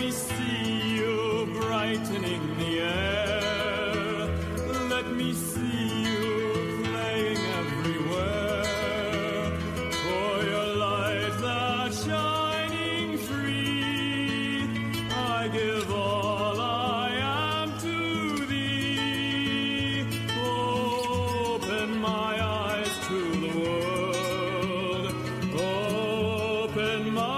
me see you brightening the air. Let me see you playing everywhere. For your light that's shining free, I give all I am to thee. Open my eyes to the world. Open my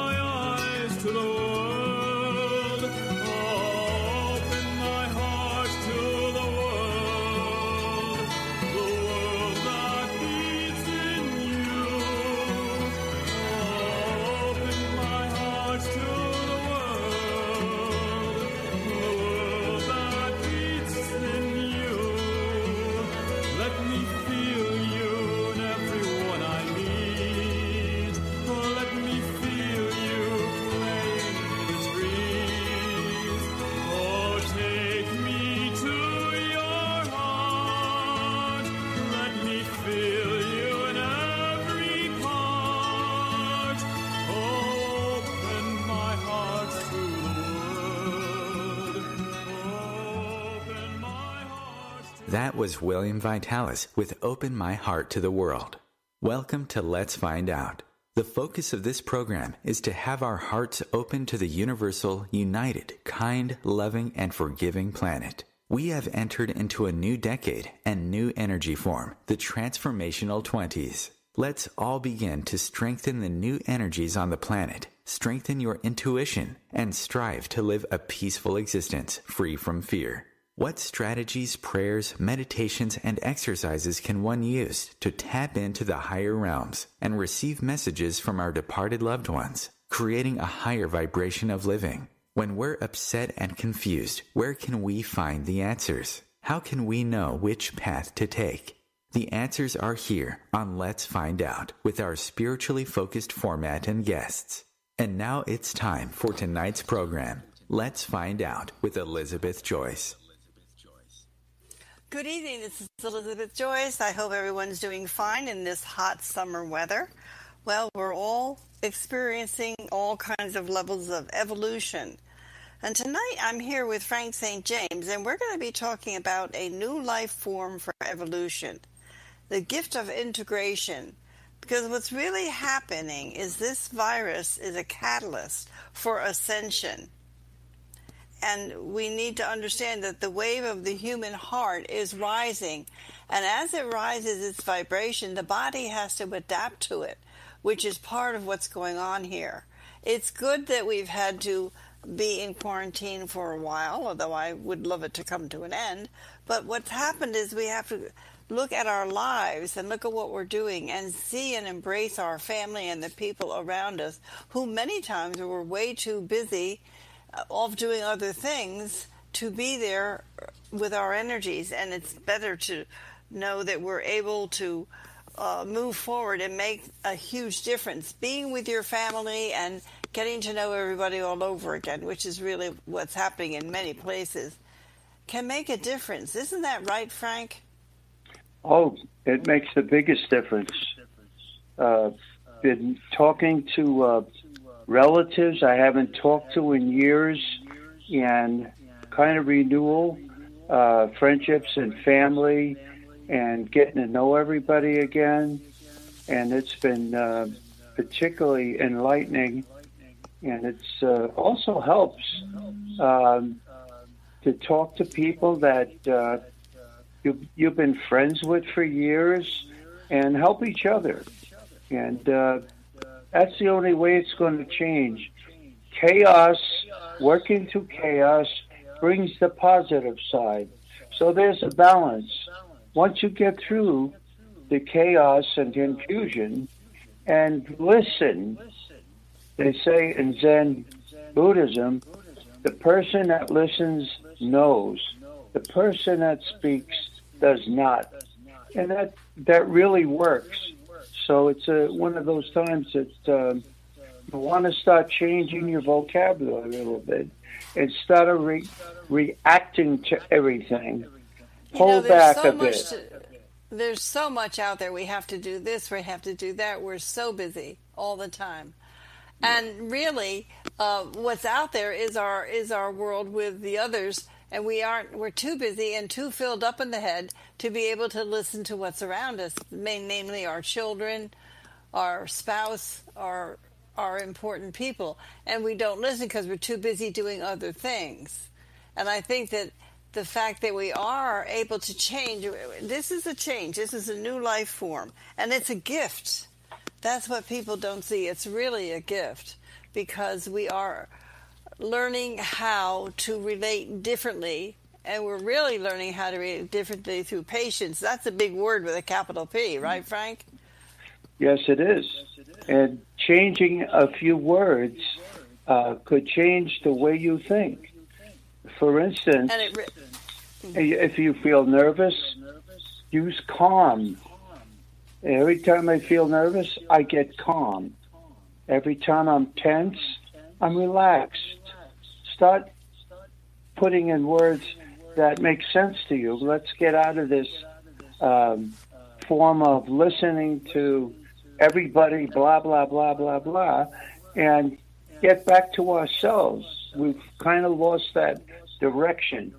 That was William Vitalis with Open My Heart to the World. Welcome to Let's Find Out. The focus of this program is to have our hearts open to the universal, united, kind, loving, and forgiving planet. We have entered into a new decade and new energy form, the transformational 20s. Let's all begin to strengthen the new energies on the planet, strengthen your intuition, and strive to live a peaceful existence free from fear. What strategies, prayers, meditations, and exercises can one use to tap into the higher realms and receive messages from our departed loved ones, creating a higher vibration of living? When we're upset and confused, where can we find the answers? How can we know which path to take? The answers are here on Let's Find Out with our spiritually focused format and guests. And now it's time for tonight's program, Let's Find Out with Elizabeth Joyce. Good evening, this is Elizabeth Joyce. I hope everyone's doing fine in this hot summer weather. Well, we're all experiencing all kinds of levels of evolution. And tonight I'm here with Frank St. James, and we're going to be talking about a new life form for evolution, the gift of integration. Because what's really happening is this virus is a catalyst for ascension. And we need to understand that the wave of the human heart is rising. And as it rises its vibration, the body has to adapt to it, which is part of what's going on here. It's good that we've had to be in quarantine for a while, although I would love it to come to an end. But what's happened is we have to look at our lives and look at what we're doing and see and embrace our family and the people around us who many times were way too busy off doing other things to be there with our energies. And it's better to know that we're able to move forward and make a huge difference being with your family and getting to know everybody all over again, which is really what's happening in many places, can make a difference. Isn't that right, Frank? Oh, it makes the biggest difference. Been talking to relatives I haven't talked to in years, and kind of renewal, friendships and family, and getting to know everybody again. And it's been particularly enlightening, and it's also helps to talk to people that you've been friends with for years and help each other. And that's the only way it's going to change. Chaos, working through chaos, brings the positive side. So there's a balance. Once you get through the chaos and confusion and listen, they say in Zen Buddhism, the person that listens knows. The person that speaks does not. And that really works. So it's one of those times that you want to start changing your vocabulary a little bit and start reacting to everything. Pull back a bit. There's so much out there. We have to do this. We have to do that. We're so busy all the time. And really, what's out there is our world with the others, and we're too busy and too filled up in the head to be able to listen to what's around us, namely our children, our spouse, our important people, and we don't listen because we're too busy doing other things. And I think that the fact that we are able to change, this is a change, this is a new life form, and it's a gift. That's what people don't see. It's really a gift because we are learning how to relate differently, and we're really learning how to relate differently through patience. That's a big word with a capital P, right, Frank? Yes, it is. And changing a few words could change the way you think. For instance, if you feel nervous, use calm. Every time I feel nervous, I get calm. Every time I'm tense, I'm relaxed. Start putting in words that make sense to you. Let's get out of this form of listening to everybody, blah, blah, blah, blah, blah, and get back to ourselves. We've kind of lost that direction.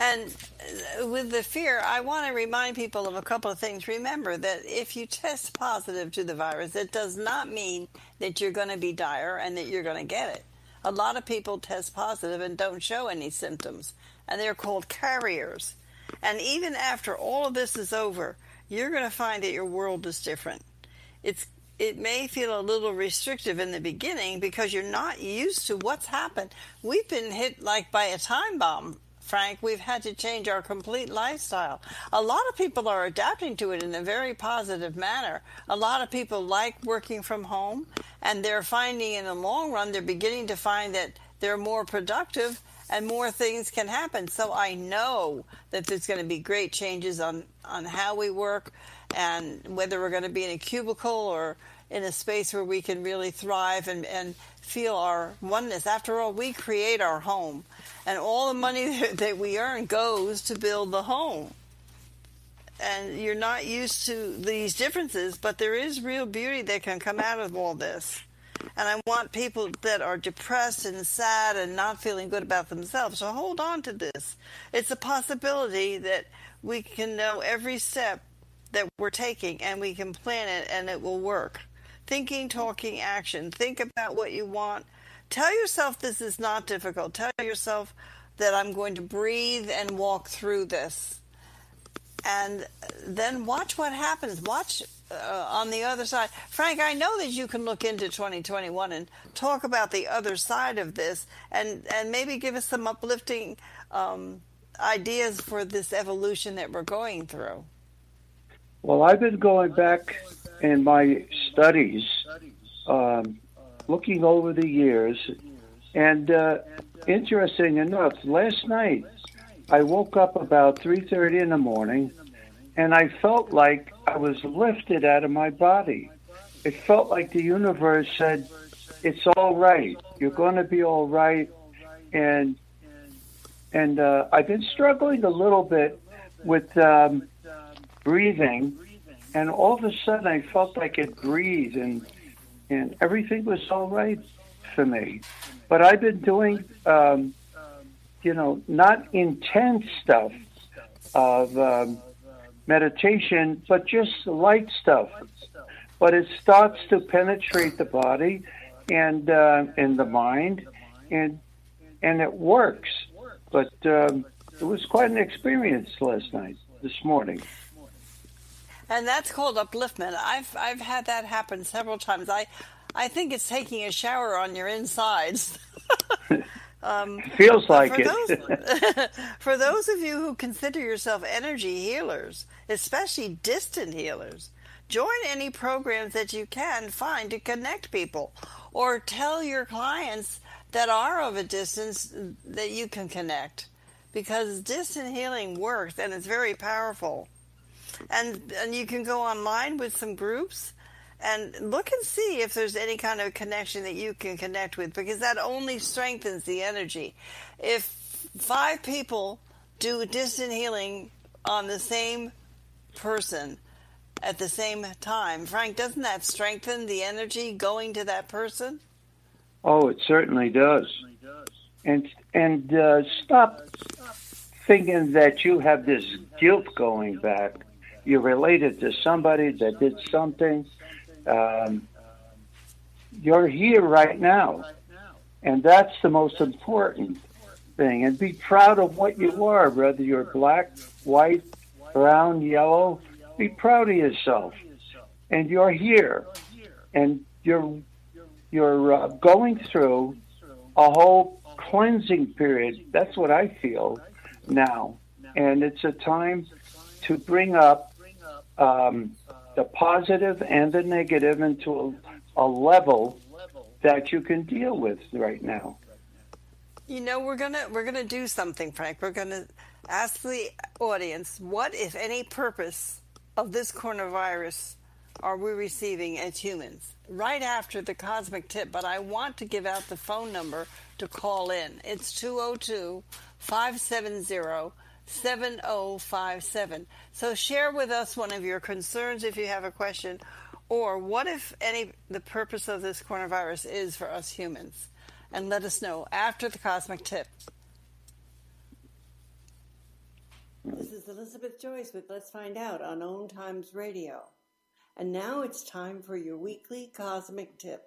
And with the fear, I want to remind people of a couple of things. Remember that if you test positive to the virus, it does not mean that you're going to be dire and that you're going to get it. A lot of people test positive and don't show any symptoms, and they're called carriers. And even after all of this is over, you're going to find that your world is different. It may feel a little restrictive in the beginning because you're not used to what's happened. We've been hit like by a time bomb, Frank. We've had to change our complete lifestyle. A lot of people are adapting to it in a very positive manner. A lot of people like working from home, and they're finding in the long run, they're beginning to find that they're more productive and more things can happen. So I know that there's going to be great changes on how we work and whether we're going to be in a cubicle or in a space where we can really thrive and feel our oneness. After all, we create our home, and all the money that we earn goes to build the home. And you're not used to these differences, but there is real beauty that can come out of all this. And I want people that are depressed and sad and not feeling good about themselves to hold on to this. It's a possibility that we can know every step that we're taking, and we can plan it, and it will work. Thinking, talking, action. Think about what you want. Tell yourself this is not difficult. Tell yourself that I'm going to breathe and walk through this. And then watch what happens. Watch on the other side. Frank, I know that you can look into 2021 and talk about the other side of this, and maybe give us some uplifting ideas for this evolution that we're going through. Well, I've been going back in my studies, looking over the years, and interesting enough, last night I woke up about 3:30 in the morning, and I felt like I was lifted out of my body. It felt like the universe said, it's all right, you're going to be all right, and I've been struggling a little bit with breathing, and all of a sudden I felt like it breathed, and everything was all right for me. But I've been doing, not intense stuff of meditation, but just light stuff. But it starts to penetrate the body and the mind, and it works. But it was quite an experience this morning. And that's called upliftment. I've had that happen several times. I think it's taking a shower on your insides. Feels like for it. For those of you who consider yourself energy healers, especially distant healers, join any programs that you can find to connect people, or tell your clients that are of a distance that you can connect, because distant healing works and it's very powerful. And you can go online with some groups and look and see if there's any kind of connection that you can connect with, because that only strengthens the energy. If 5 people do distant healing on the same person, at the same time. Frank, doesn't that strengthen the energy going to that person? Oh, it certainly does. And stop thinking that you have this guilt going back. You're related to somebody that did something. You're here right now, and that's the most important thing. And be proud of what you are, whether you're black, white, brown, yellow. Be proud of yourself, and you're here, and you're going through a whole cleansing period. That's what I feel now, and it's a time to bring up the positive and the negative into a level that you can deal with right now. You know, we're gonna do something, Frank. We're gonna ask the audience, what, if any, purpose of this coronavirus are we receiving as humans, right after the cosmic tip? But I want to give out the phone number to call in. It's 202-570-7057. So share with us one of your concerns if you have a question, or what, if any, the purpose of this coronavirus is for us humans, and let us know after the cosmic tip. This is Elizabeth Joyce with Let's Find Out on OM Times Radio. And now it's time for your weekly Cosmic Tip.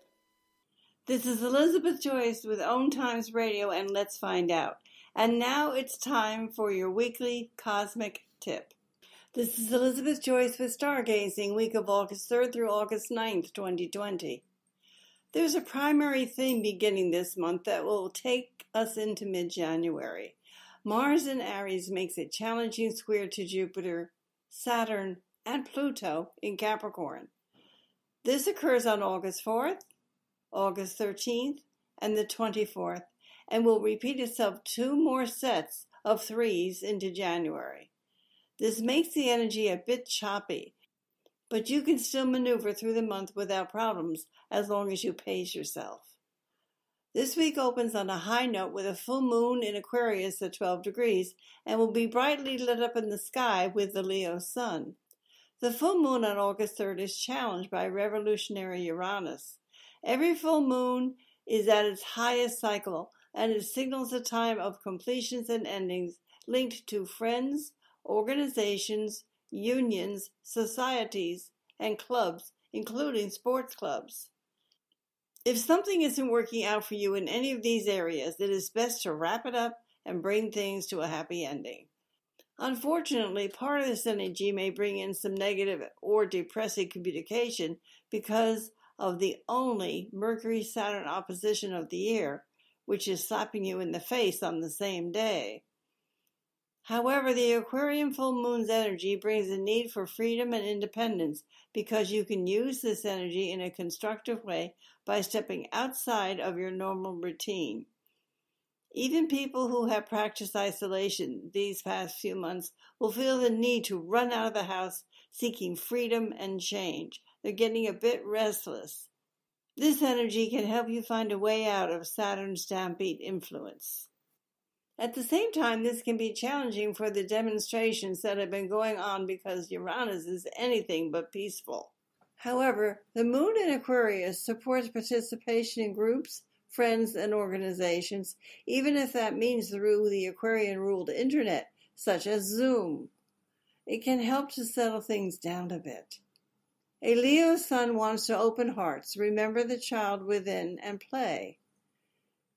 This is Elizabeth Joyce with OM Times Radio and Let's Find Out. And now it's time for your weekly Cosmic Tip. This is Elizabeth Joyce with Stargazing, week of August 3rd through August 9th, 2020. There's a primary theme beginning this month that will take us into mid-January. Mars in Aries makes a challenging square to Jupiter, Saturn, and Pluto in Capricorn. This occurs on August 4th, August 13th, and the 24th, and will repeat itself two more sets of threes into January. This makes the energy a bit choppy, but you can still maneuver through the month without problems as long as you pace yourself. This week opens on a high note with a full moon in Aquarius at 12 degrees and will be brightly lit up in the sky with the Leo sun. The full moon on August 3rd is challenged by revolutionary Uranus. Every full moon is at its highest cycle, and it signals a time of completions and endings linked to friends, organizations, unions, societies, and clubs, including sports clubs. If something isn't working out for you in any of these areas, it is best to wrap it up and bring things to a happy ending. Unfortunately, part of this energy may bring in some negative or depressive communication because of the only Mercury-Saturn opposition of the year, which is slapping you in the face on the same day. However, the Aquarian full moon's energy brings a need for freedom and independence because you can use this energy in a constructive way by stepping outside of your normal routine. Even people who have practiced isolation these past few months will feel the need to run out of the house seeking freedom and change. They're getting a bit restless. This energy can help you find a way out of Saturn's downbeat influence. At the same time, this can be challenging for the demonstrations that have been going on because Uranus is anything but peaceful. However, the moon in Aquarius supports participation in groups, friends, and organizations, even if that means through the Aquarian-ruled internet, such as Zoom. It can help to settle things down a bit. A Leo sun wants to open hearts, remember the child within, and play.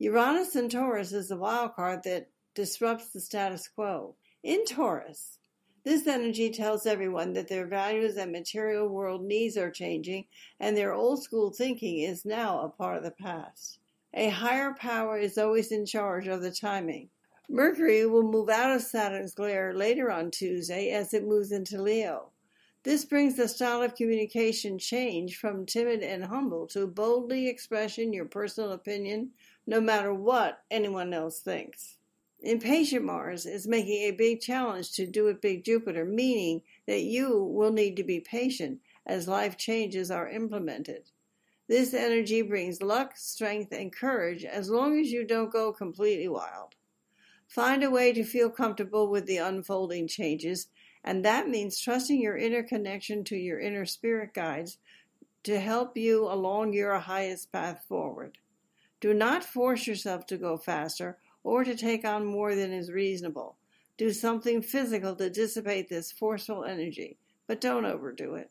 Uranus in Taurus is the wild card that disrupts the status quo. In Taurus, this energy tells everyone that their values and material world needs are changing, and their old-school thinking is now a part of the past. A higher power is always in charge of the timing. Mercury will move out of Saturn's glare later on Tuesday as it moves into Leo. This brings the style of communication change from timid and humble to boldly expressing your personal opinion, no matter what anyone else thinks. Impatient Mars is making a big challenge to do it big Jupiter, meaning that you will need to be patient as life changes are implemented. This energy brings luck, strength, and courage as long as you don't go completely wild. Find a way to feel comfortable with the unfolding changes And that means trusting your inner connection to your inner spirit guides to help you along your highest path forward. Do not force yourself to go faster or to take on more than is reasonable. Do something physical to dissipate this forceful energy, but don't overdo it.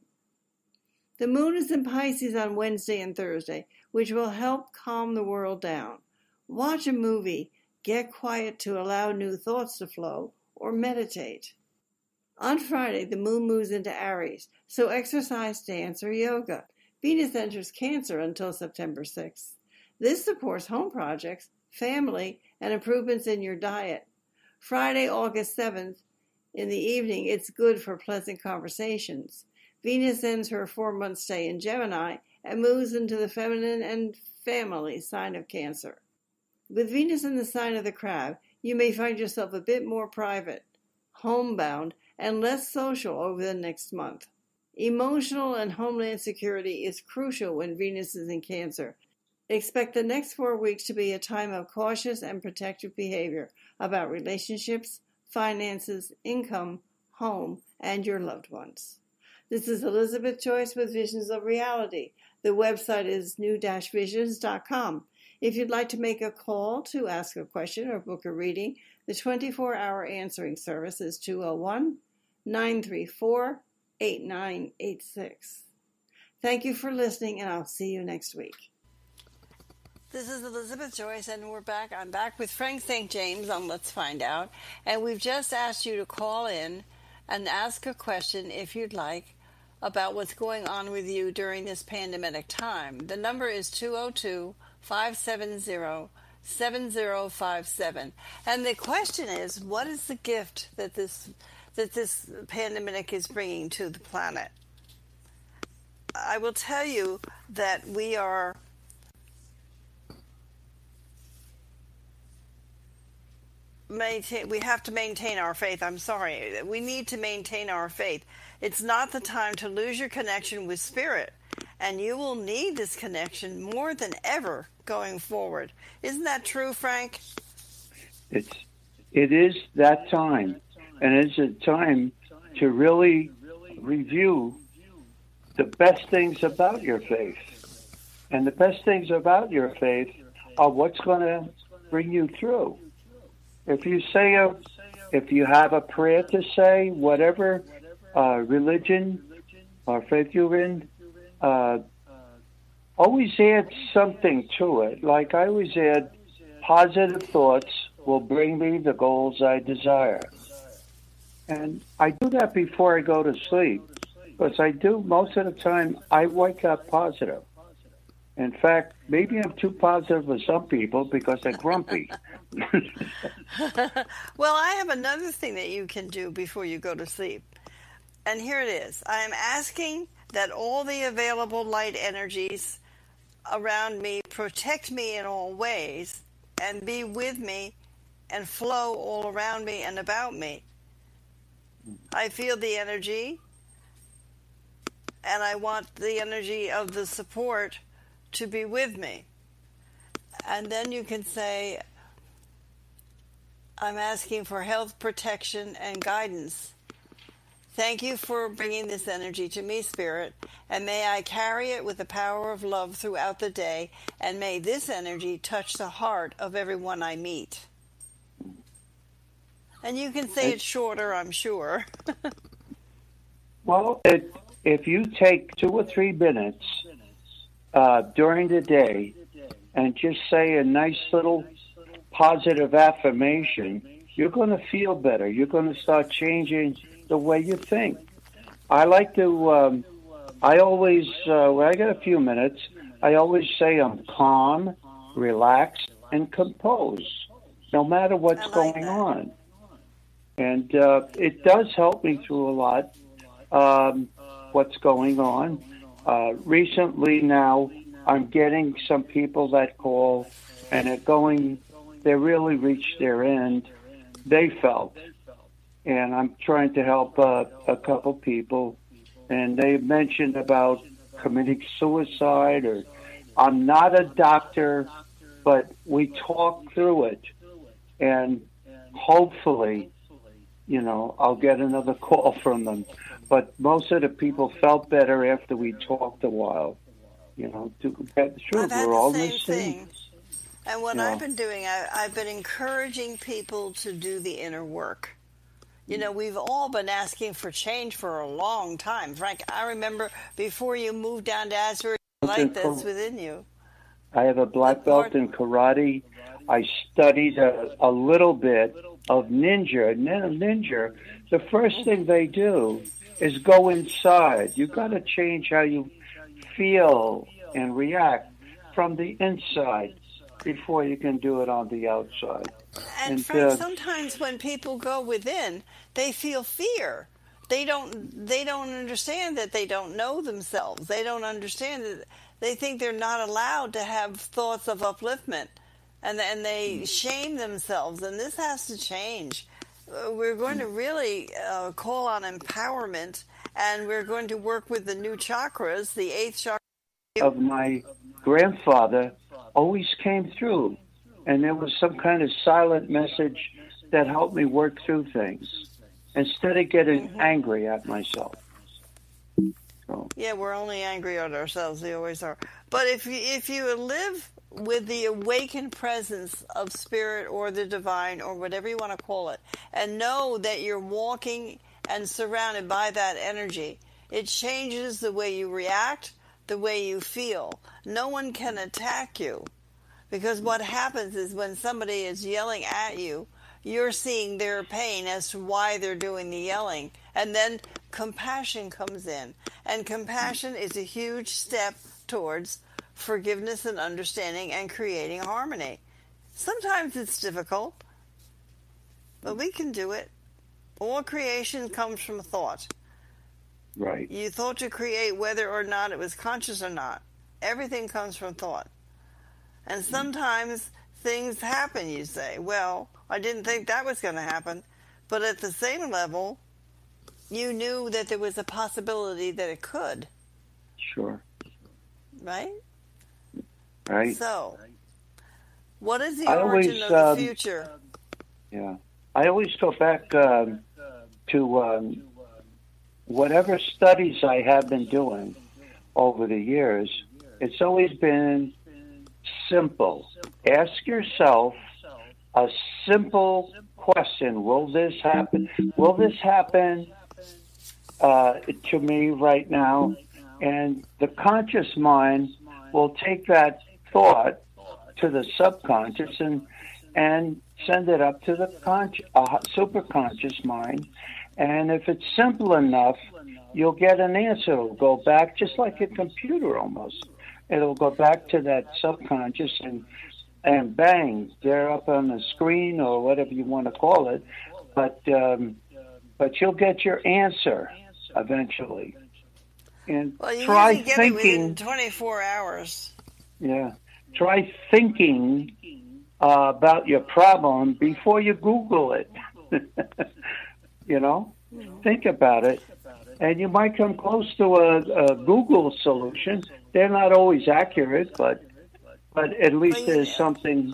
The moon is in Pisces on Wednesday and Thursday, which will help calm the world down. Watch a movie, get quiet to allow new thoughts to flow, or meditate. On Friday, the moon moves into Aries, so exercise, dance, or yoga. Venus enters Cancer until September 6th. This supports home projects, family, and improvements in your diet. Friday, August 7th, in the evening, it's good for pleasant conversations. Venus ends her 4-month stay in Gemini and moves into the feminine and family sign of Cancer. With Venus in the sign of the Crab, you may find yourself a bit more private, homebound, and less social over the next month. Emotional and homeland security is crucial when Venus is in Cancer. Expect the next 4 weeks to be a time of cautious and protective behavior about relationships, finances, income, home, and your loved ones. This is Elizabeth Joyce with Visions of Reality. The website is new-visions.com. If you'd like to make a call to ask a question or book a reading, the 24-hour answering service is 201-934-8986. Thank you for listening, and I'll see you next week. This is Elizabeth Joyce, and we're back. I'm back with Frank St. James on Let's Find Out. And we've just asked you to call in and ask a question, if you'd like, about what's going on with you during this pandemic time. The number is 202-570-7057. And the question is, what is the gift that this pandemic is bringing to the planet? I will tell you that we are... we have to maintain our faith. I'm sorry. We need to maintain our faith. It's not the time to lose your connection with spirit, and you will need this connection more than ever going forward. Isn't that true, Frank? It is that time, and it's a time to really review the best things about your faith. And the best things about your faith are what's going to bring you through. If you have a prayer to say, whatever religion or faith you're in, always add something to it. Like I always add, positive thoughts will bring me the goals I desire. And I do that before I go to sleep, because I do most of the time, I wake up positive. In fact, maybe I'm too positive for some people because they're grumpy. Well, I have another thing that you can do before you go to sleep. And here it is. I am asking that all the available light energies around me protect me in all ways and be with me and flow all around me and about me. I feel the energy, and I want the energy of the support to be with me. And then you can say, I'm asking for health, protection, and guidance. Thank you for bringing this energy to me, Spirit, and may I carry it with the power of love throughout the day, and may this energy touch the heart of everyone I meet. And you can say it's shorter, I'm sure. Well, if you take 2 or 3 minutes during the day and just say a nice little positive affirmation, you're going to feel better. You're going to start changing the way you think. I like to, I always, when I get a few minutes, I always say I'm calm, relaxed, and composed, no matter what's going on. And it does help me through a lot, what's going on. Recently now, I'm getting some people that call and they really reached their end, they felt. And I'm trying to help a couple people. And they mentioned about committing suicide, or I'm not a doctor, but we talk through it. And hopefully you know, I'll get another call from them. But most of the people felt better after we talked a while, you know, to get sure we're all the same. And what I've been doing, I've been encouraging people to do the inner work. You know, we've all been asking for change for a long time. Frank, I remember before you moved down to Asbury, light that's within you. I have a black belt in karate. I studied a little bit of ninja. And then ninja, the first thing they do is go inside. You've got to change how you feel and react from the inside before you can do it on the outside. And Frank, sometimes when people go within, they feel fear. They don't understand that they don't know themselves. They don't understand that they think they're not allowed to have thoughts of upliftment, and they shame themselves. And this has to change. We're going to really call on empowerment, and we're going to work with the new chakras, the 8th chakra. Of my grandfather always came through, and there was some kind of silent message that helped me work through things instead of getting angry at myself. So. Yeah, we're only angry at ourselves. We always are. But if you live with the awakened presence of spirit or the divine or whatever you want to call it, and know that you're walking and surrounded by that energy, it changes the way you react, the way you feel. No one can attack you. Because what happens is when somebody is yelling at you, you're seeing their pain as to why they're doing the yelling. And then compassion comes in. And compassion is a huge step towards forgiveness and understanding and creating harmony. Sometimes it's difficult, but we can do it. All creation comes from thought. Right. You thought to create whether or not it was conscious or not. Everything comes from thought. And sometimes things happen, you say, well, I didn't think that was going to happen. But at the same level, you knew that there was a possibility that it could. Sure. Right? Right. So, what is the origin of the future? Yeah. I always go back to whatever studies I have been doing over the years. It's always been simple. Ask yourself a simple question. Will this happen? Will this happen to me right now? And the conscious mind will take that thought to the subconscious and send it up to the superconscious mind. And if it's simple enough, you'll get an answer. It'll go back just like a computer almost. It'll go back to that subconscious and bang, they're up on the screen or whatever you want to call it. But you'll get your answer eventually. And well, you try usually get thinking, it within 24 hours. Yeah. Try thinking about your problem before you Google it. You know? Think about it. And you might come close to a Google solution. They're not always accurate, but at least there's something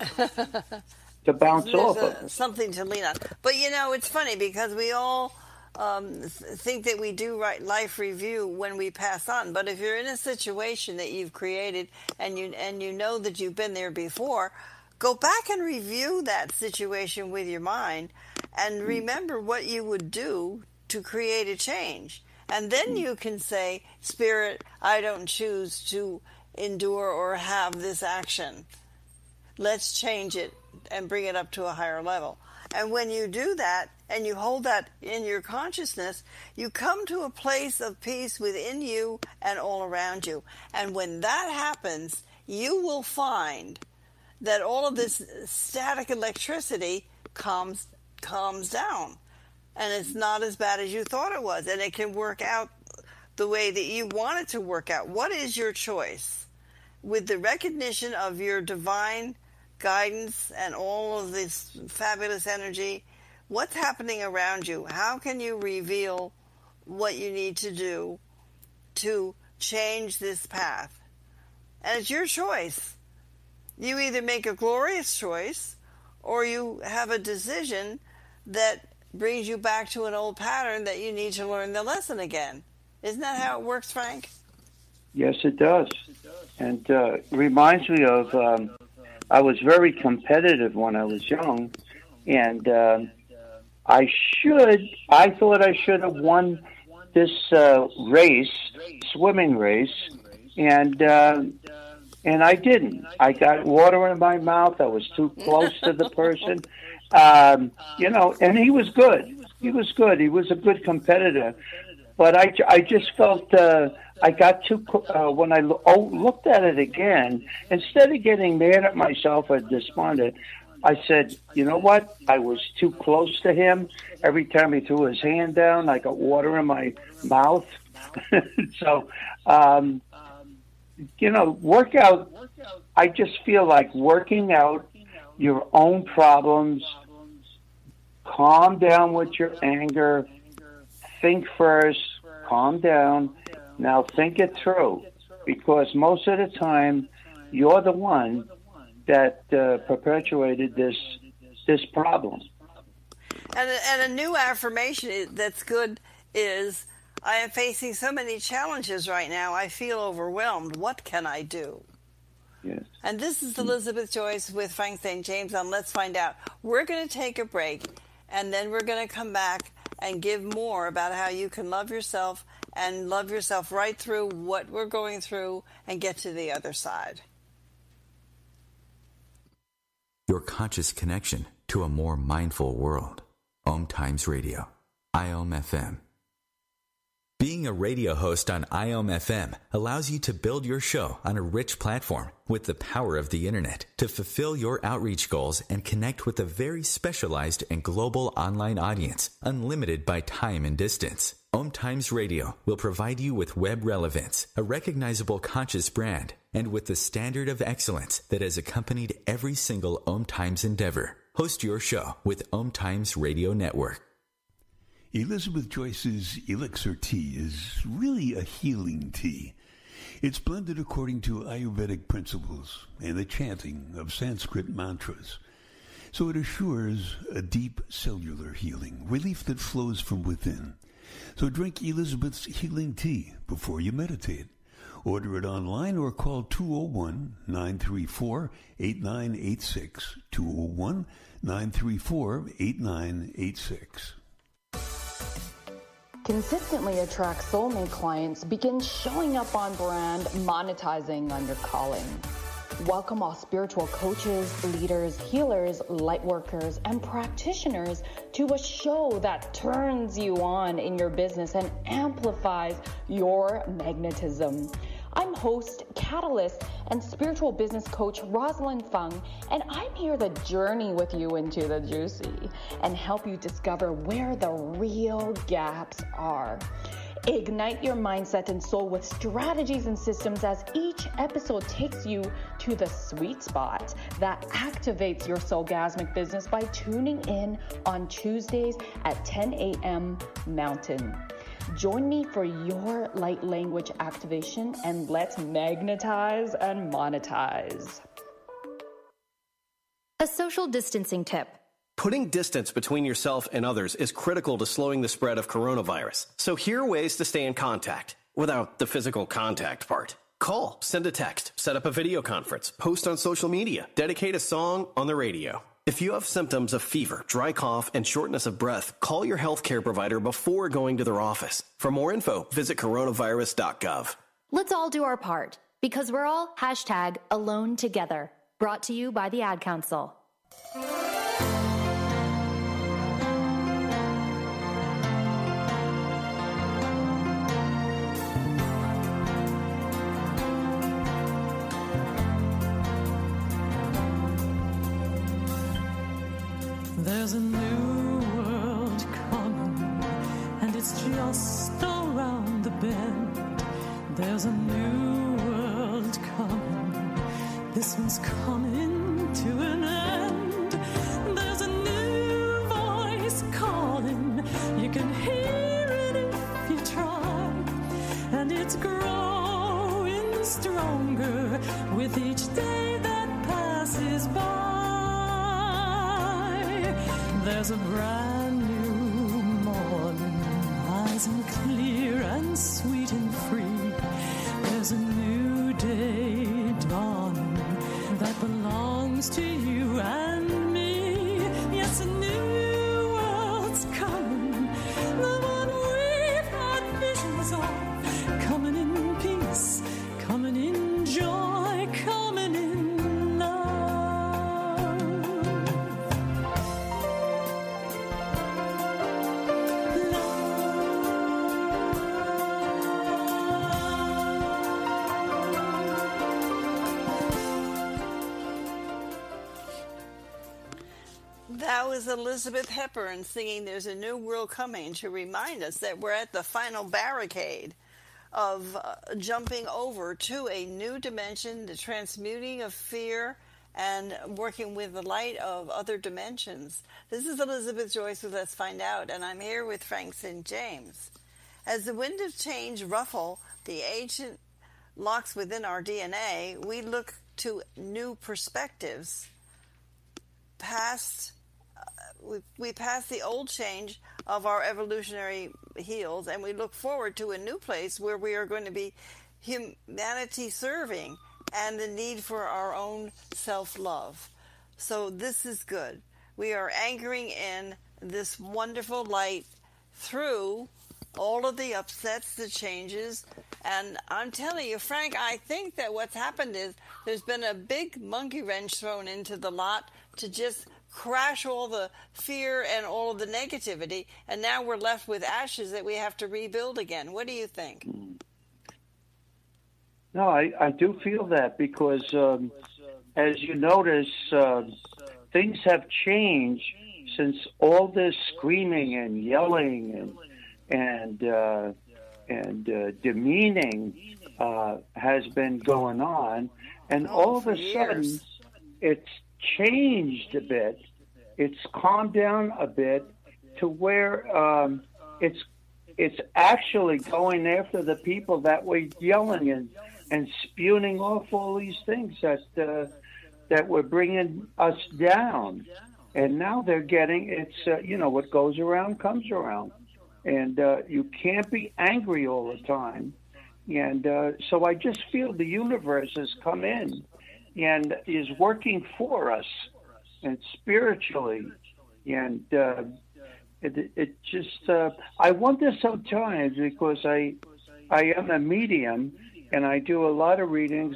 to bounce off of. Something to lean on. But, you know, it's funny because we all think that we do life review when we pass on. But if you're in a situation that you've created and you know that you've been there before, go back and review that situation with your mind and remember what you would do to create a change. And then you can say, Spirit, I don't choose to endure or have this action. Let's change it and bring it up to a higher level. And when you do that and you hold that in your consciousness, you come to a place of peace within you and all around you. And when that happens, you will find that all of this static electricity calms down. And it's not as bad as you thought it was. And it can work out the way that you want it to work out. What is your choice? With the recognition of your divine guidance and all of this fabulous energy, what's happening around you? How can you reveal what you need to do to change this path? And it's your choice. You either make a glorious choice or you have a decision that brings you back to an old pattern that you need to learn the lesson again. Isn't that how it works, Frank? Yes, it does. And reminds me of, I was very competitive when I was young, and I thought I should have won this swimming race, and I didn't. I got water in my mouth. I was too close to the person, and he was good. He was good. He was a good competitor. But I just felt I got too, when I looked at it again, instead of getting mad at myself or despondent, I said, you know what? I was too close to him. Every time he threw his hand down, I got water in my mouth. So, workout, I just feel like working out your own problems, calm down with your anger, think first, calm down, now think it through, because most of the time you're the one that perpetuated this problem. And a new affirmation that's good is, I am facing so many challenges right now, I feel overwhelmed. What can I do? Yes. And this is Elizabeth Joyce with Frank St. James on Let's Find Out. We're going to take a break, and then we're going to come back and give more about how you can love yourself and love yourself right through what we're going through and get to the other side. Your conscious connection to a more mindful world. OM Times Radio, IOM FM. Being a radio host on IOM FM allows you to build your show on a rich platform with the power of the internet to fulfill your outreach goals and connect with a very specialized and global online audience, unlimited by time and distance. OM Times Radio will provide you with web relevance, a recognizable conscious brand, and with the standard of excellence that has accompanied every single OM Times endeavor. Host your show with OM Times Radio Network. Elizabeth Joyce's elixir tea is really a healing tea. It's blended according to Ayurvedic principles and the chanting of Sanskrit mantras. So it assures a deep cellular healing, relief that flows from within. So drink Elizabeth's healing tea before you meditate. Order it online or call 201-934-8986, 201-934-8986. Consistently attract soulmate clients. Begin showing up on brand, monetizing on your calling. Welcome all spiritual coaches, leaders, healers, light workers, and practitioners to a show that turns you on in your business and amplifies your magnetism. I'm host, catalyst, and spiritual business coach Rosalind Fung, and I'm here to journey with you into the juicy and help you discover where the real gaps are. Ignite your mindset and soul with strategies and systems as each episode takes you to the sweet spot that activates your soulgasmic business by tuning in on Tuesdays at 10 a.m. Mountain. Join me for your light language activation, and let's magnetize and monetize. A social distancing tip. Putting distance between yourself and others is critical to slowing the spread of coronavirus. So here are ways to stay in contact without the physical contact part. Call, send a text, set up a video conference, post on social media, dedicate a song on the radio. If you have symptoms of fever, dry cough, and shortness of breath, call your healthcare provider before going to their office. For more info, visit coronavirus.gov. Let's all do our part, because we're all #AloneTogether. Brought to you by the Ad Council. There's a new world coming, and it's just around the bend. There's a new world coming, this one's coming to an end. There's a new voice calling, you can hear it if you try, and it's growing stronger with each day that passes by. There's a brand new There's a new day dawning that belongs to you and me. Yes, a new world's coming, the one we've had visions of. Coming in peace, coming in joy, coming in love. That was Elizabeth Hepburn singing There's a New World Coming to remind us that we're at the final barricade of jumping over to a new dimension, the transmuting of fear and working with the light of other dimensions. This is Elizabeth Joyce with Let's Find Out, and I'm here with Frank St. James. As the wind of change ruffle the ancient locks within our DNA, we look to new perspectives. We pass the old change of our evolutionary heels, and we look forward to a new place where we are going to be humanity serving and the need for our own self-love. So this is good. We are anchoring in this wonderful light through all of the upsets, the changes, and I'm telling you, Frank, I think that what's happened is there's been a big monkey wrench thrown into the lot to just crash all the fear and all of the negativity, and now we're left with ashes that we have to rebuild again. What do you think? No, I do feel that because, as you notice, things have changed since all this screaming and yelling and demeaning has been going on, and all of a sudden it's changed a bit. It's calmed down a bit to where it's actually going after the people that were yelling and spewing off all these things that were bringing us down. And now they're getting what goes around comes around, and you can't be angry all the time. And so I just feel the universe has come in and is working for us, and spiritually, and it just I wonder sometimes, because I am a medium and I do a lot of readings,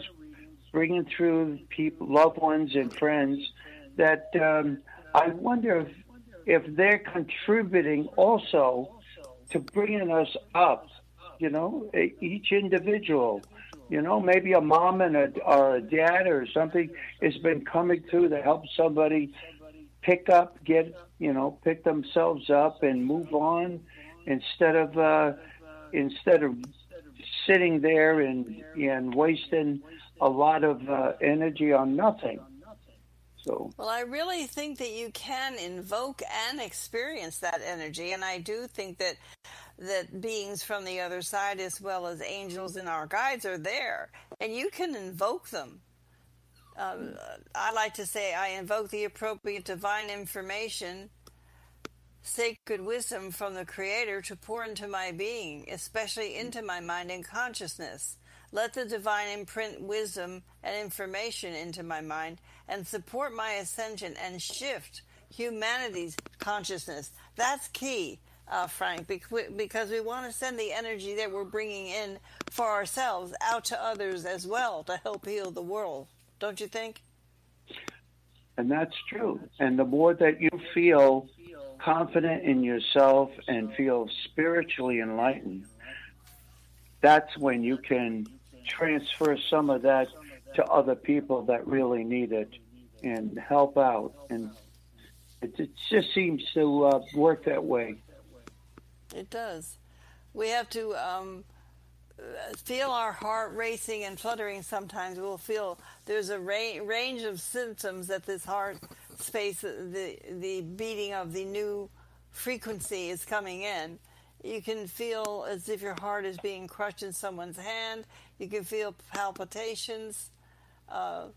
bringing through people, loved ones and friends, that I wonder if they're contributing also to bringing us up, each individual. Maybe a mom and or a dad or something has been coming through to help somebody pick themselves up and move on, instead of sitting there and wasting a lot of energy on nothing. So. Well, I really think that you can invoke and experience that energy, and I do think that beings from the other side, as well as angels and our guides, are there, and you can invoke them. I like to say I invoke the appropriate divine information, sacred wisdom from the Creator to pour into my being, especially into my mind and consciousness. Let the divine imprint wisdom and information into my mind and support my ascension and shift humanity's consciousness. That's key, Frank, because we want to send the energy that we're bringing in for ourselves out to others as well to help heal the world. Don't you think? And that's true. And the more that you feel confident in yourself and feel spiritually enlightened, that's when you can transfer some of that to other people that really need it and help out, and it just seems to work that way. It does. We have to feel our heart racing and fluttering. Sometimes we'll feel there's a range of symptoms that this heart space, the beating of the new frequency is coming in. You can feel as if your heart is being crushed in someone's hand. You can feel palpitations, the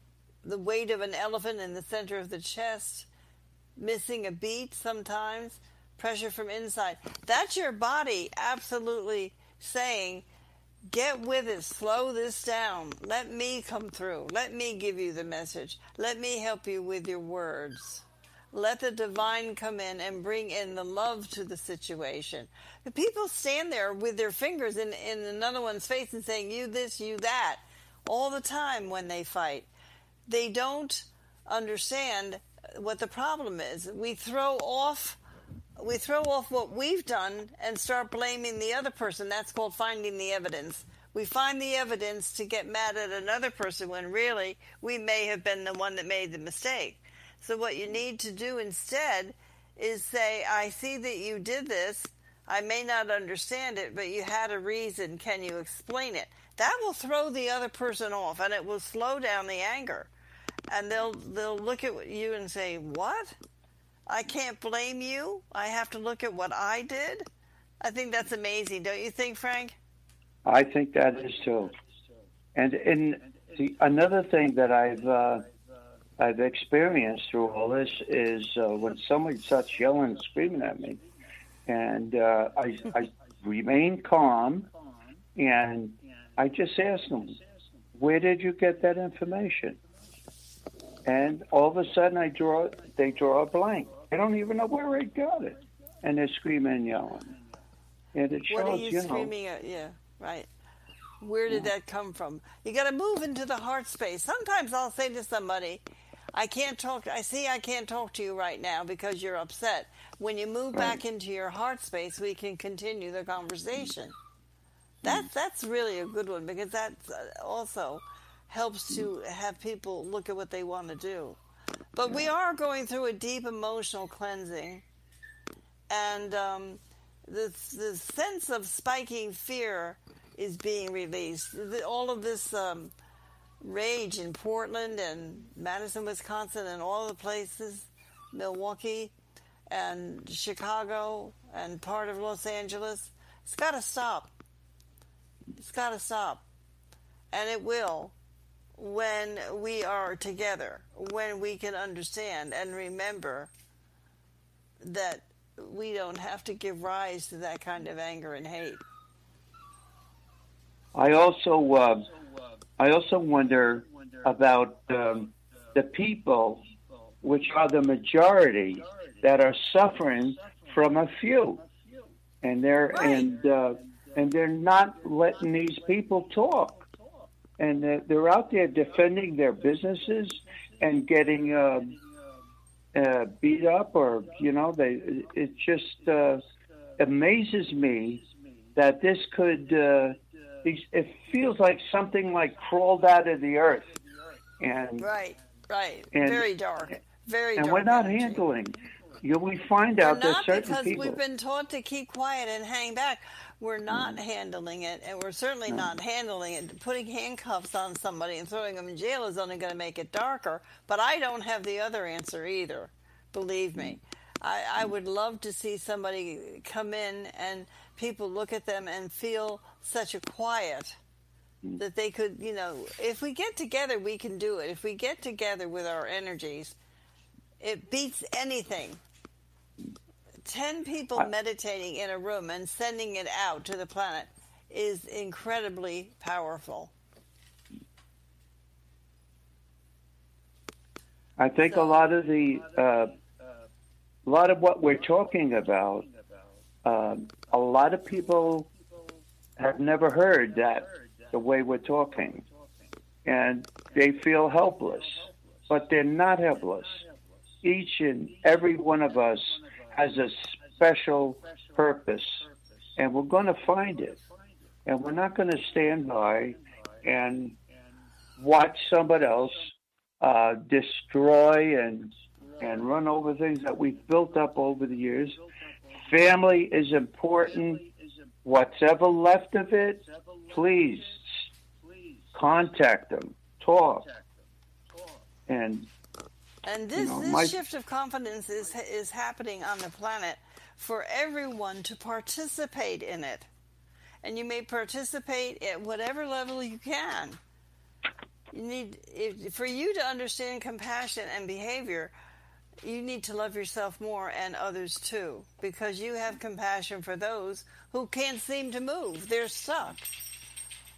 weight of an elephant in the center of the chest, missing a beat sometimes, pressure from inside. That's your body absolutely saying, Get with it. Slow this down. Let me come through. Let me give you the message. Let me help you with your words. Let the divine come in and bring in the love to the situation. The people stand there with their fingers in another one's face and saying, you this, you that, all the time when they fight. They don't understand what the problem is. We throw off what we've done and start blaming the other person. That's called finding the evidence. We find the evidence to get mad at another person when really we may have been the one that made the mistake. So what you need to do instead is say, I see that you did this. I may not understand it, but you had a reason. Can you explain it? That will throw the other person off, and it will slow down the anger. And they'll look at you and say, what? I can't blame you. I have to look at what I did. I think that's amazing. Don't you think, Frank? I think that is too. And another thing that I've experienced through all this is when somebody starts yelling and screaming at me, and I remain calm, and I just ask them, where did you get that information? And all of a sudden they draw a blank. I don't even know where I got it. And they're screaming and yelling. And it shows, what are you screaming at? Yeah, right. Where did that come from? You got to move into the heart space. Sometimes I'll say to somebody, I can't talk to you right now because you're upset. When you move back into your heart space, we can continue the conversation. That's really a good one, because that also helps to have people look at what they want to do. But we are going through a deep emotional cleansing, and the sense of spiking fear is being released. All of this rage in Portland and Madison, Wisconsin, and all the places, Milwaukee and Chicago and part of Los Angeles, it's got to stop. It's got to stop. And it will when we are together, when we can understand and remember that we don't have to give rise to that kind of anger and hate. I also wonder about the people, which are the majority, that are suffering from a few, and they're not letting these people talk, and they're out there defending their businesses and getting beat up, or it just amazes me that this could. It feels like something like crawled out of the earth. And right. And, very dark. And we're not handling. We find out that certain people... because we've been taught to keep quiet and hang back. We're not handling it, and we're certainly not handling it. Putting handcuffs on somebody and throwing them in jail is only going to make it darker. But I don't have the other answer either, believe me. I would love to see somebody come in and people look at them and feel such a quiet that they could, if we get together, we can do it. If we get together with our energies, it beats anything. 10 people meditating in a room and sending it out to the planet is incredibly powerful. I think a lot of what we're talking about, a lot of people have never heard that the way we're talking, and they feel helpless, but they're not helpless. Each and every one of us has a special purpose, and we're going to find it, and we're not going to stand by and watch somebody else destroy and run over things that we've built up over the years. Family is important. Whatever left of it, please contact them, talk. And this shift of confidence is happening on the planet for everyone to participate in it. And you may participate at whatever level you can. For you to understand compassion and behavior, you need to love yourself more and others too, because you have compassion for those who can't seem to move. They're stuck.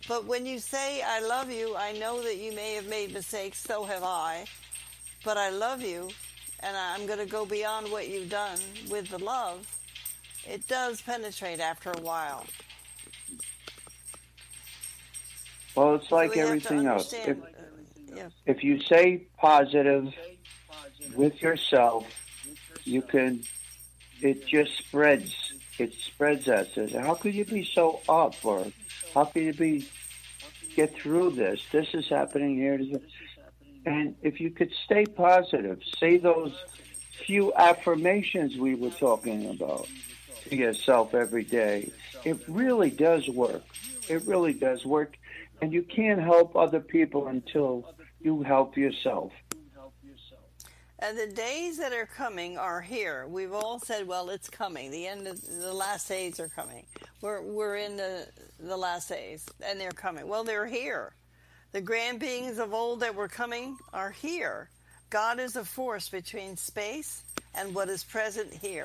But when you say, I love you, I know that you may have made mistakes, so have I, but I love you, and I'm going to go beyond what you've done with the love. It does penetrate after a while. Well, it's like everything else. If you say positive with yourself, you can, it just spreads. It spreads us. How could you be so up, or how could you be, get through this? This is happening here. And if you could stay positive, say those few affirmations we were talking about to yourself every day, it really does work. It really does work. And you can't help other people until you help yourself. And the days that are coming are here. We've all said, well, it's coming. The end of the last days are coming. We're in the last days, and they're coming. Well, they're here. The grand beings of old that were coming are here. God is a force between space and what is present here.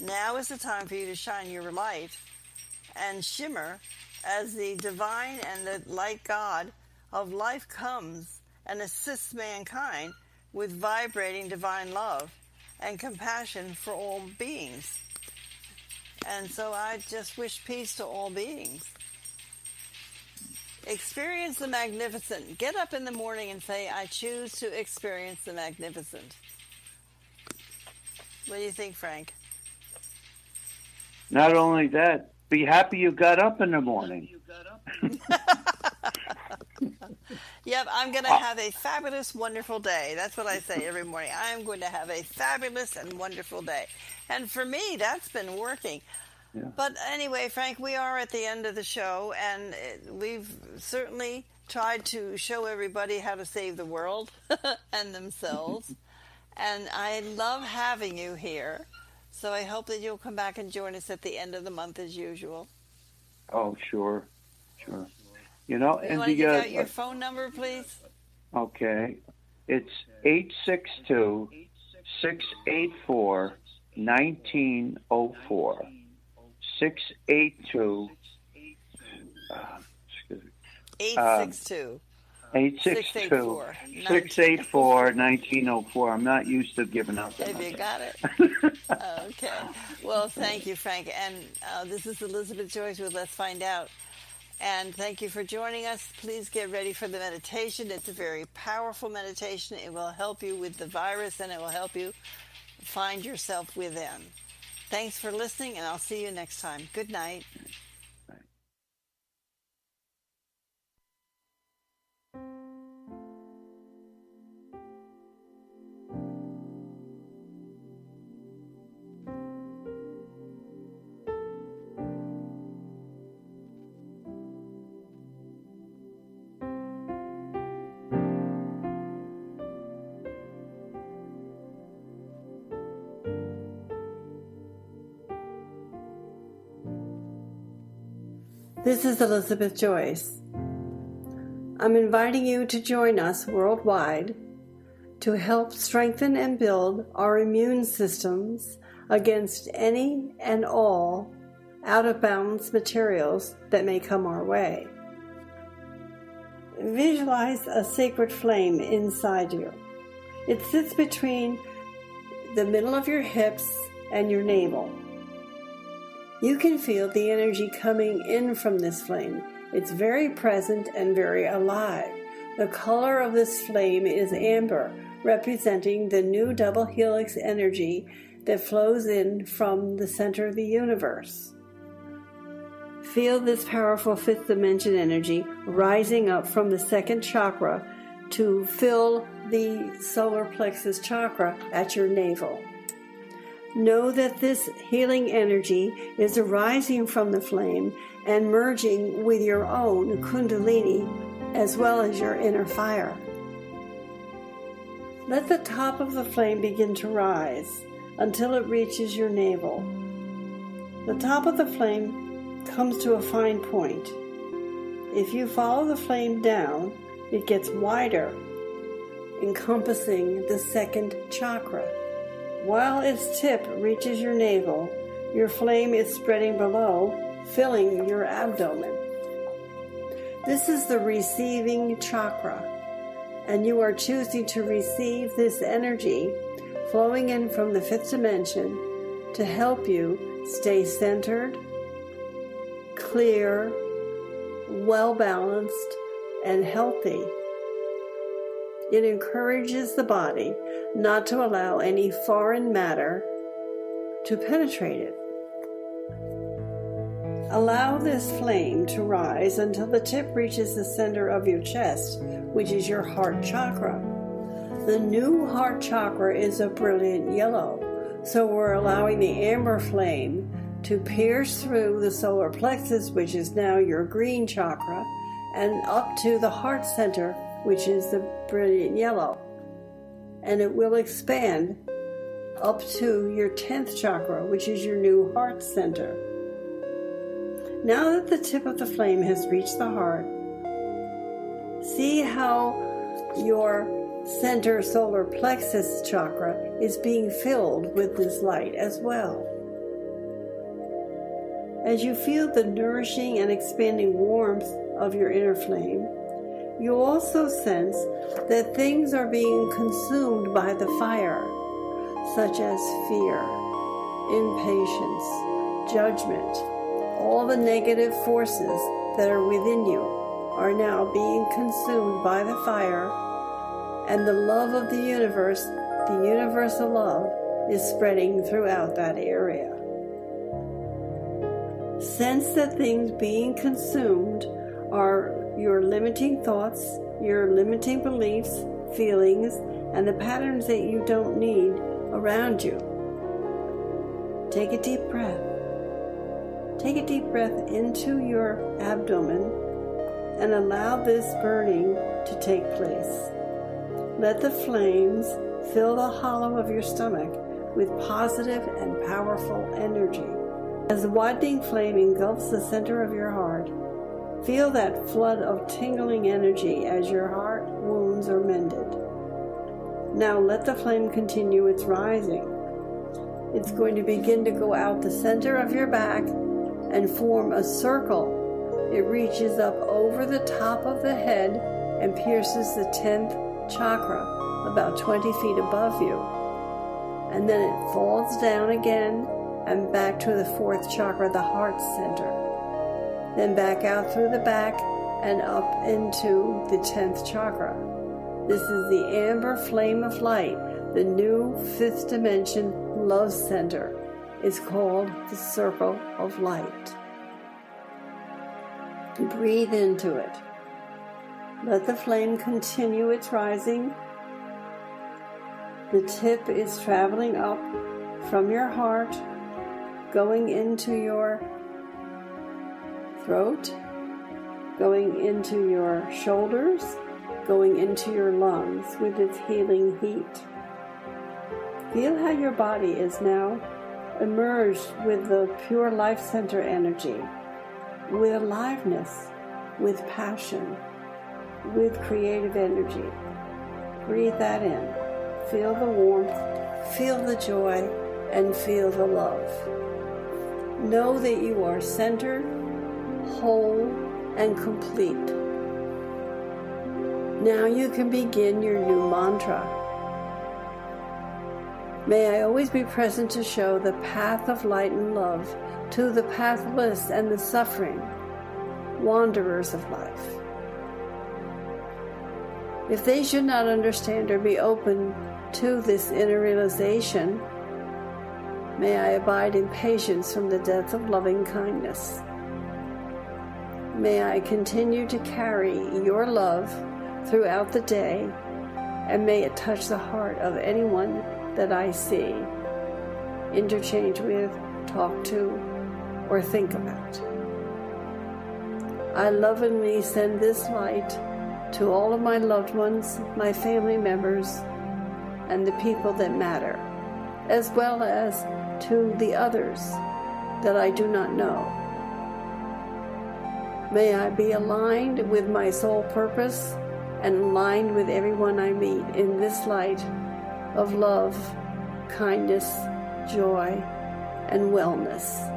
Now is the time for you to shine your light and shimmer as the divine and the light God of life comes and assists mankind with vibrating divine love and compassion for all beings. And so I just wish peace to all beings. Experience the magnificent. Get up in the morning and say, I choose to experience the magnificent. What do you think, Frank? Not only that, be happy you got up in the morning. Yep, I'm going to have a fabulous, wonderful day. That's what I say every morning. I'm going to have a fabulous and wonderful day. And for me, that's been working. Yeah. But anyway, Frank, we are at the end of the show, and we've certainly tried to show everybody how to save the world and themselves. And I love having you here. So I hope that you'll come back and join us at the end of the month as usual. Oh, sure. Sure. You know, you want to give out your phone number, please? Okay. It's 862-684-1904. 862-684-1904. I'm not used to giving out that. Maybe you got it. Okay. Well, thank you, Frank. And this is Elizabeth Joyce with Let's Find Out. And thank you for joining us. Please get ready for the meditation. It's a very powerful meditation. It will help you with the virus, and it will help you find yourself within. Thanks for listening, and I'll see you next time. Good night. This is Elizabeth Joyce. I'm inviting you to join us worldwide to help strengthen and build our immune systems against any and all out-of-bounds materials that may come our way. Visualize a sacred flame inside you. It sits between the middle of your hips and your navel. You can feel the energy coming in from this flame. It's very present and very alive. The color of this flame is amber, representing the new double helix energy that flows in from the center of the universe. Feel this powerful fifth dimension energy rising up from the second chakra to fill the solar plexus chakra at your navel. Know that this healing energy is arising from the flame and merging with your own kundalini as well as your inner fire. Let the top of the flame begin to rise until it reaches your navel. The top of the flame comes to a fine point. If you follow the flame down, it gets wider, encompassing the second chakra. While its tip reaches your navel, your flame is spreading below, filling your abdomen. This is the receiving chakra, and you are choosing to receive this energy flowing in from the fifth dimension to help you stay centered, clear, well-balanced, and healthy. It encourages the body not to allow any foreign matter to penetrate it. Allow this flame to rise until the tip reaches the center of your chest, which is your heart chakra. The new heart chakra is a brilliant yellow, so we're allowing the amber flame to pierce through the solar plexus, which is now your green chakra, and up to the heart center, which is the brilliant yellow. And it will expand up to your 10th chakra, which is your new heart center. Now that the tip of the flame has reached the heart, see how your center solar plexus chakra is being filled with this light as well. As you feel the nourishing and expanding warmth of your inner flame, you also sense that things are being consumed by the fire, such as fear, impatience, judgment. All the negative forces that are within you are now being consumed by the fire, and the love of the universe, the universal love, is spreading throughout that area. Sense that things being consumed are your limiting thoughts, your limiting beliefs, feelings, and the patterns that you don't need around you. Take a deep breath. Take a deep breath into your abdomen and allow this burning to take place. Let the flames fill the hollow of your stomach with positive and powerful energy. As the widening flame engulfs the center of your heart, feel that flood of tingling energy as your heart wounds are mended. Now let the flame continue its rising. It's going to begin to go out the center of your back and form a circle. It reaches up over the top of the head and pierces the 10th chakra, about 20 feet above you. And then it falls down again and back to the 4th chakra, the heart center. Then back out through the back and up into the 10th chakra. This is the amber flame of light, the new 5th dimension love center. It's called the circle of light. Breathe into it. Let the flame continue its rising. The tip is traveling up from your heart, going into your throat, going into your shoulders, going into your lungs with its healing heat. Feel how your body is now emerged with the pure life center energy, with aliveness, with passion, with creative energy. Breathe that in. Feel the warmth, feel the joy, and feel the love. Know that you are centered, whole, and complete. Now you can begin your new mantra. May I always be present to show the path of light and love to the pathless and the suffering, wanderers of life. If they should not understand or be open to this inner realization, may I abide in patience from the depth of loving kindness. May I continue to carry your love throughout the day, and may it touch the heart of anyone that I see, interchange with, talk to, or think about. I lovingly send this light to all of my loved ones, my family members, and the people that matter, as well as to the others that I do not know. May I be aligned with my soul purpose and aligned with everyone I meet in this light of love, kindness, joy, and wellness.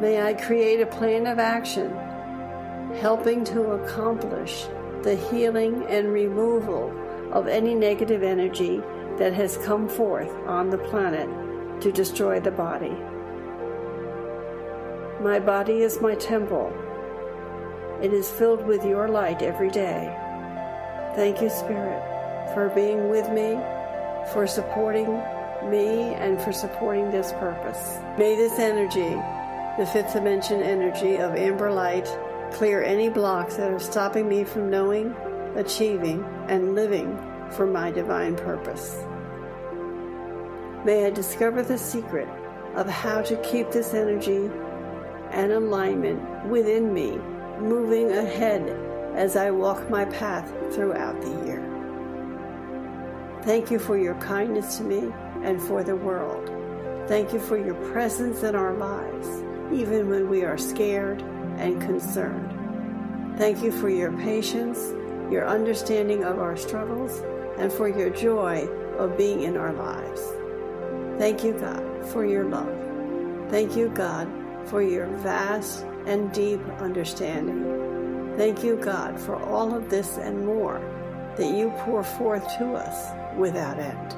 May I create a plan of action helping to accomplish the healing and removal of any negative energy that has come forth on the planet to destroy the body. My body is my temple. It is filled with your light every day. Thank you, Spirit, for being with me, for supporting me, and for supporting this purpose. May this energy, the fifth dimension energy of amber light, clear any blocks that are stopping me from knowing, achieving, and living for my divine purpose. May I discover the secret of how to keep this energy and alignment within me, moving ahead as I walk my path throughout the year. Thank you for your kindness to me and for the world. Thank you for your presence in our lives, even when we are scared and concerned. Thank you for your patience, your understanding of our struggles, and for your joy of being in our lives. Thank you, God, for your love. Thank you, God, for your vast and deep understanding. Thank you, God, for all of this and more that you pour forth to us without end.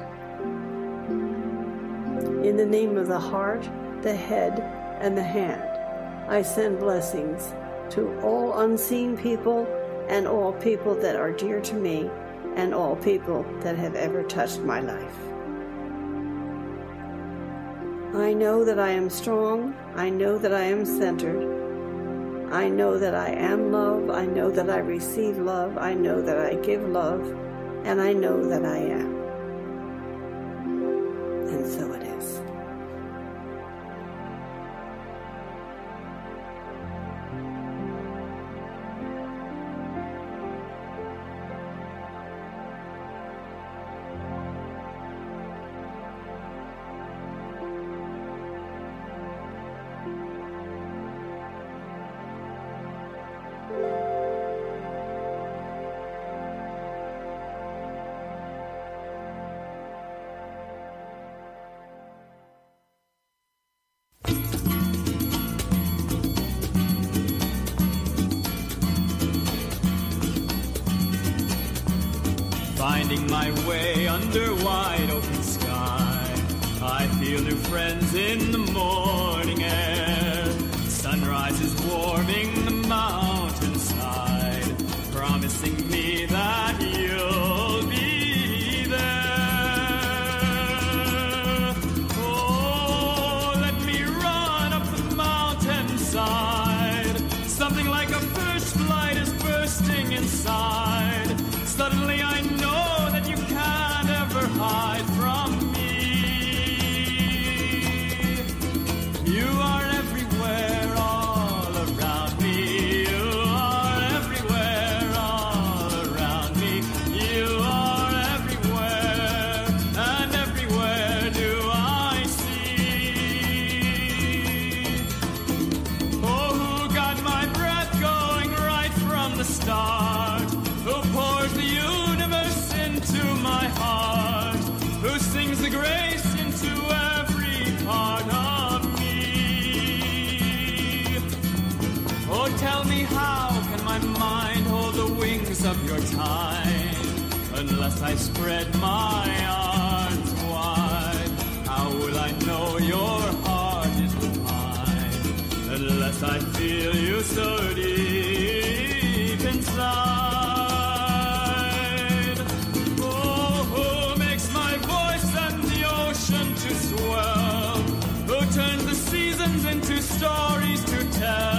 In the name of the heart, the head, and the hand, I send blessings to all unseen people and all people that are dear to me and all people that have ever touched my life. I know that I am strong. I know that I am centered. I know that I am love. I know that I receive love. I know that I give love. And I know that I am. And so it is. Finding my way under wide open sky, I feel new friends in the morning air. Sunrise is warming the mountainside, promising me that you'll be there. Oh, let me run up the mountainside. Something like a first light is bursting inside. Suddenly I know that you can't ever hide from me. You are everywhere, all around me. You are everywhere, all around me. You are everywhere, and everywhere do I see. Oh, who got my breath going right from the start? Who pours the universe into my heart? Who sings the grace into every part of me? Oh, tell me, how can my mind hold the wings of your time? Unless I spread my arms wide, how will I know your heart is mine? Unless I feel you so deep inside. Turns the seasons into stories to tell.